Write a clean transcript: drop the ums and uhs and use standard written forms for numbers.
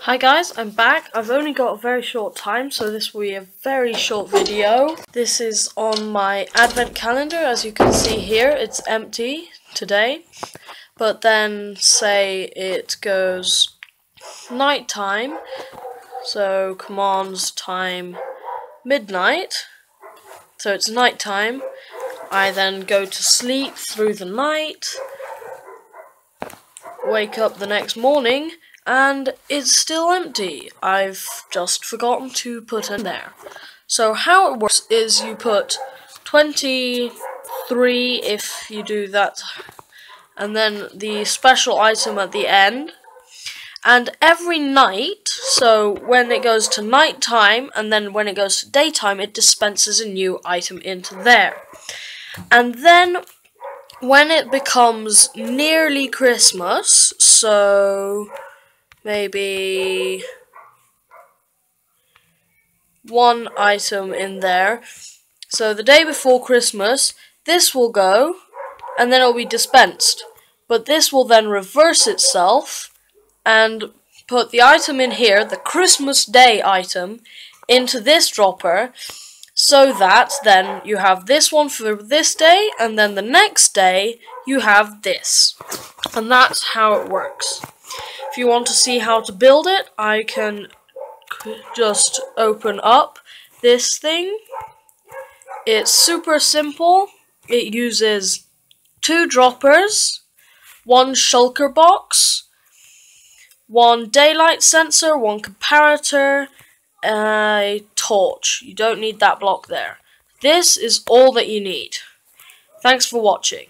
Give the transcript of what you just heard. Hi guys, I'm back. I've only got a very short time, so this will be a very short video. This is on my advent calendar. As you can see here, it's empty today, but then say it goes night time, so commands time midnight, so it's night time. I then go to sleep through the night, wake up the next morning, and it's still empty. I've just forgotten to put in there. So how it works is you put 23 if you do that, and then the special item at the end. And every night, so when it goes to night time and then when it goes to daytime, it dispenses a new item into there. And then when it becomes nearly Christmas, so maybe one item in there. So the day before Christmas, this will go, and then it'll be dispensed. But this will then reverse itself and put the item in here, the Christmas Day item, into this dropper, so that then you have this one for this day, and then the next day you have this. And that's how it works. If you want to see how to build it, I can just open up this thing. It's super simple. It uses two droppers, one shulker box, one daylight sensor, one comparator, a torch. You don't need that block there. This is all that you need. Thanks for watching.